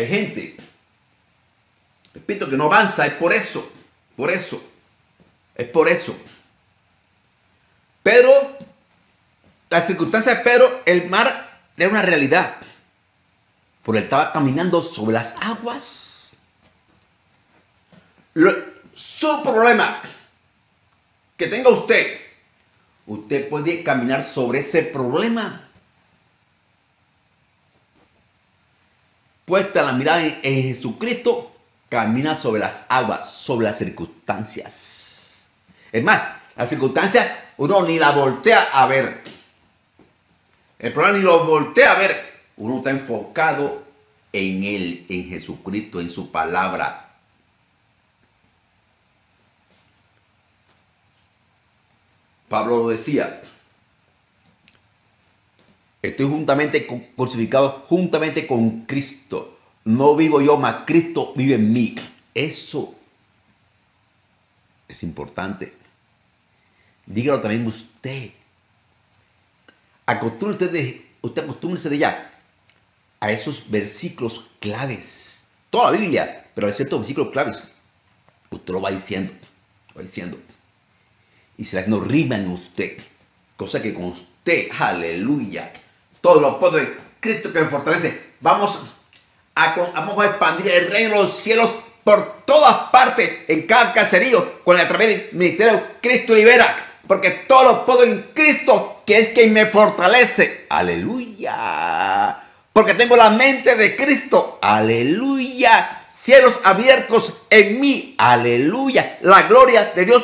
Hay gente, repito, que no avanza, es por eso, Pero las circunstancias, pero el mar era una realidad. Porque él estaba caminando sobre las aguas. Su problema que tenga usted, usted puede caminar sobre ese problema. Puesta la mirada en Jesucristo, camina sobre las aguas, sobre las circunstancias. Es más, las circunstancias uno ni la voltea a ver. El problema ni lo voltea a ver. Uno está enfocado en Él, en Jesucristo, en su palabra. Pablo lo decía: estoy juntamente crucificado, juntamente con Cristo. No vivo yo, mas Cristo vive en mí. Eso es importante. Dígalo también usted. Acostúmbrese de ya a esos versículos claves. Toda la Biblia, pero hay ciertos versículos claves. Usted lo va diciendo, y se las no rima en usted. Cosa que con usted, aleluya, todos los poderes de Cristo que me fortalece. Vamos a expandir el reino de los cielos por todas partes, en cada caserío, con la través del ministerio Cristo Libera. Porque todos los poderes en Cristo, que es quien me fortalece. Aleluya. Porque tengo la mente de Cristo. Aleluya. Cielos abiertos en mí. Aleluya. La gloria de Dios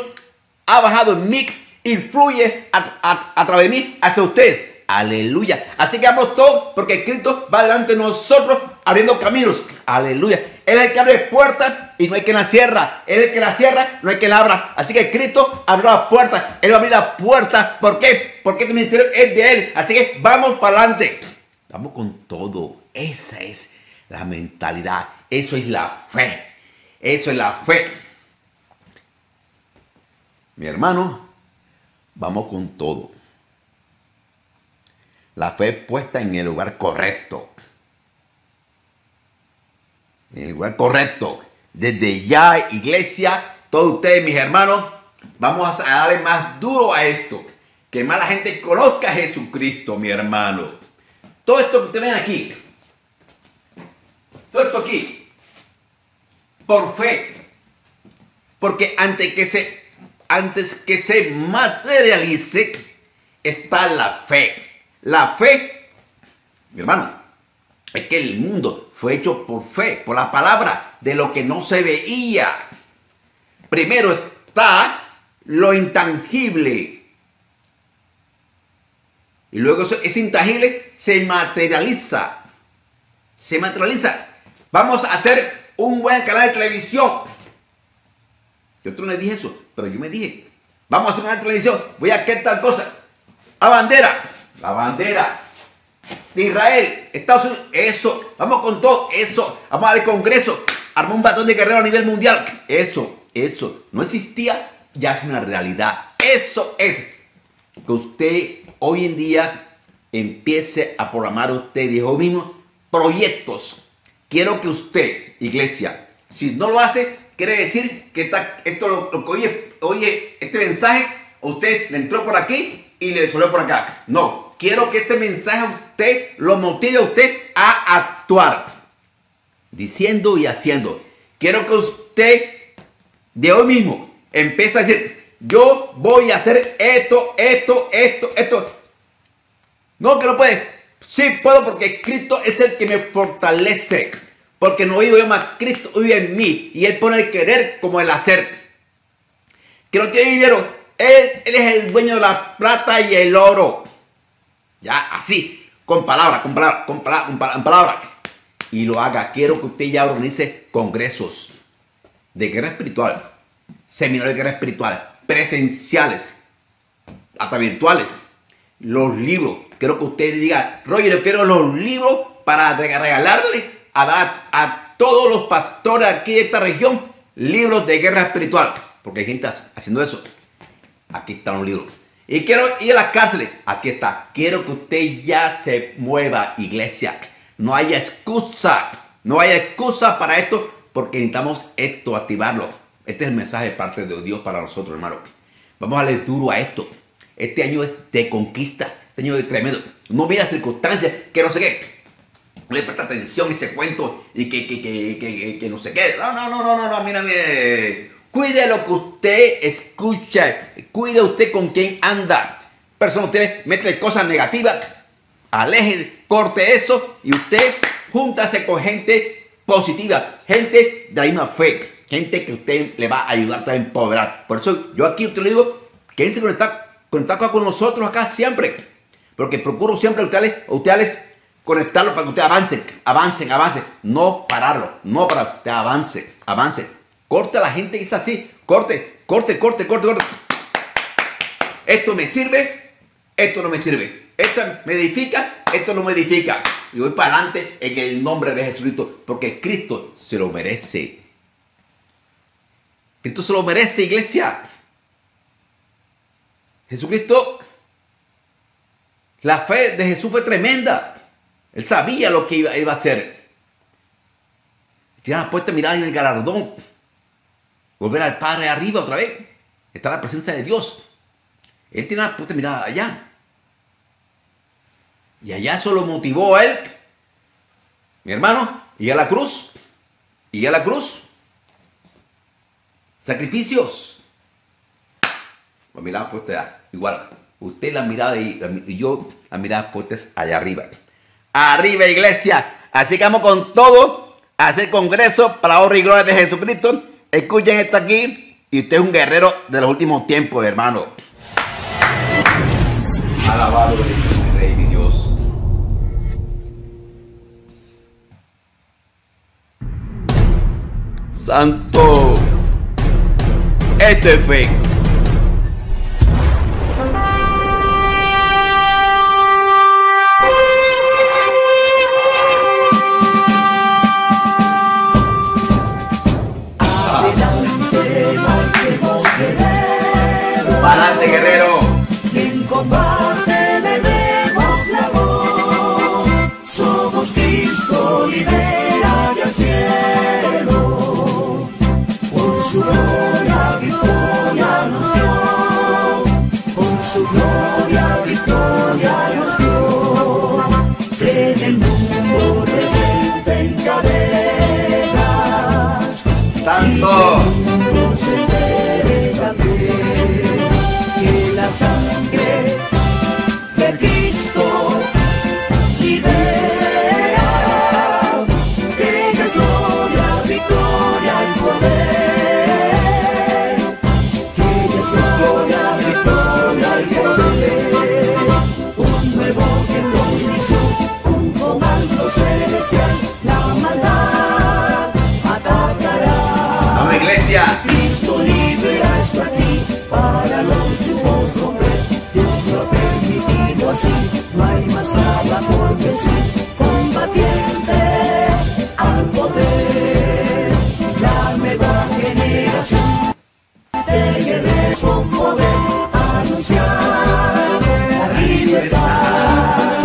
ha bajado en mí. Influye a través de mí hacia ustedes. Aleluya. Así que vamos todos, porque Cristo va delante de nosotros abriendo caminos. Aleluya. Él es el que abre puertas y no hay quien la cierra. Él es el que la cierra, no hay quien la abra. Así que Cristo abrió las puertas. Él va a abrir las puertas. ¿Por qué? Porque este ministerio es de Él. Así que vamos para adelante. Vamos con todo. Esa es la mentalidad. Eso es la fe. Eso es la fe. Mi hermano, vamos con todo. La fe puesta en el lugar correcto. En el lugar correcto. Desde ya, iglesia, todos ustedes, mis hermanos, vamos a darle más duro a esto. Que más la gente conozca a Jesucristo, mi hermano. Todo esto que ustedes ven aquí. Todo esto aquí. Por fe. Porque antes que se materialice, está la fe. La fe, mi hermano, es que el mundo fue hecho por fe, por la palabra de lo que no se veía. Primero está lo intangible. Y luego ese intangible se materializa. Se materializa. Vamos a hacer un buen canal de televisión. Yo no le dije eso, pero yo me dije, vamos a hacer una televisión. Voy a hacer tal cosa. La bandera. La bandera de Israel, Estados Unidos, eso, vamos con todo, eso, vamos al Congreso, armó un batón de guerrero a nivel mundial, eso, no existía, ya es una realidad, eso es, que usted hoy en día empiece a programar usted, dijo mismo, proyectos, quiero que usted, iglesia, si no lo hace, quiere decir que este mensaje, usted le entró por aquí y le salió por acá, no. Quiero que este mensaje a usted lo motive a usted a actuar. Diciendo y haciendo. Quiero que usted de hoy mismo empiece a decir, yo voy a hacer esto. No, que no puede. Sí puedo porque Cristo es el que me fortalece. Porque no vivo yo más, Cristo vive en mí. Y Él pone el querer como el hacer. Quiero que dinero. Él es el dueño de la plata y el oro. Ya, así, con palabra. Y lo haga. Quiero que usted ya organice congresos de guerra espiritual, seminarios de guerra espiritual, presenciales, hasta virtuales. Los libros. Quiero que usted diga, Roger, yo quiero los libros para regalarle a todos los pastores aquí de esta región, libros de guerra espiritual. Porque hay gente haciendo eso. Aquí están los libros. Y quiero ir a las cárceles. Aquí está. Quiero que usted ya se mueva, iglesia. No haya excusa. No hay excusa para esto porque necesitamos esto, activarlo. Este es el mensaje de parte de Dios para nosotros, hermano. Vamos a darle duro a esto. Este año es de conquista, este año es tremendo. No mira circunstancias, que no sé qué. No le presta atención ese cuento y que no sé qué. No, mírame. Cuide lo que usted escucha. Cuide usted con quién anda. Personas, ustedes meten cosas negativas. Aleje, corte eso y usted júntase con gente positiva. Gente de la misma fe. Gente que usted le va a ayudar a empoderar. Por eso yo aquí usted le digo, quédense conectados con nosotros acá siempre. Porque procuro siempre a ustedes conectarlo para que ustedes avancen. No pararlo, no para usted avance. Corte a la gente que es así. Corte. Esto me sirve, esto no me sirve. Esto me edifica, esto no me edifica. Y voy para adelante en el nombre de Jesucristo. Porque Cristo se lo merece. Cristo se lo merece, iglesia. Jesucristo, la fe de Jesús fue tremenda. Él sabía lo que iba a hacer. Tiene la puesta mirada en el galardón. Volver al Padre arriba otra vez. Está la presencia de Dios. Él tiene la puesta mirada allá. Y allá eso lo motivó a él. Mi hermano, y a la cruz. Y a la cruz. Sacrificios. La mirada puesta igual. Usted la mirada y yo la mirada puesta allá arriba. Arriba, iglesia. Así que vamos con todo a hacer congreso para honra y gloria de Jesucristo. Escuchen esto aquí. Y usted es un guerrero de los últimos tiempos, hermano. Alabado eres mi Rey, mi Dios. Santo. Esto es fake. Adelante, marchemos, guerrero. Adelante, guerrero. En combate levemos la voz. Somos Cristo libera y al cielo. Por su gloria, victoria nos dio. Por su gloria, victoria nos dio. En el mundo revienta en cadenas. Santo. Y el mundo se debe también. Que la sangre de Cristo libera, que ella es gloria, victoria y poder, que ella es gloria, victoria y poder, un nuevo que lo inició, un comando celestial, la maldad atacará. ¡Vamos, iglesia! Cristo libera está aquí para los así, no hay más nada porque sí, combatientes al poder, la nueva generación de guerreros con poder, anunciar la libertad,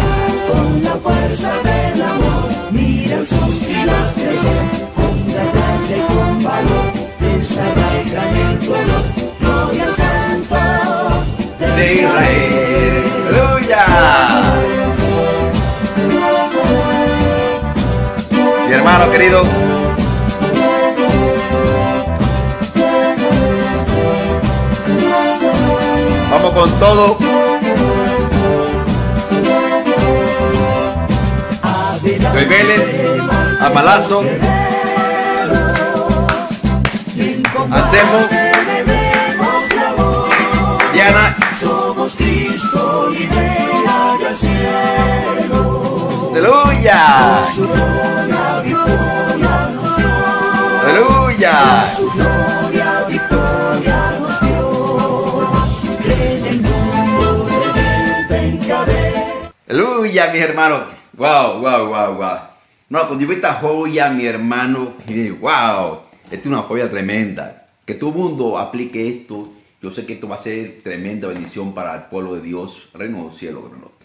con la fuerza del amor, miran sus filas crecer, con garganta y con valor, desarraigan el dolor, gloria al Santo de Israel. Mi hermano querido, vamos con todo. Soy Vélez, a Palazzo, Anselmo, Diana. Somos Cristo libera y al cielo. Aleluya. Por su gloria, victoria nos dio. Aleluya. Por su gloria, victoria nos dio. En el mundo rebelde en cadena. Aleluya, mis hermanos. Wow. No, cuando yo vi esta joya, mi hermano, wow. Esta es una joya tremenda. Que todo mundo aplique esto. Yo sé que esto va a ser tremenda bendición para el pueblo de Dios, reino del cielo, hermano.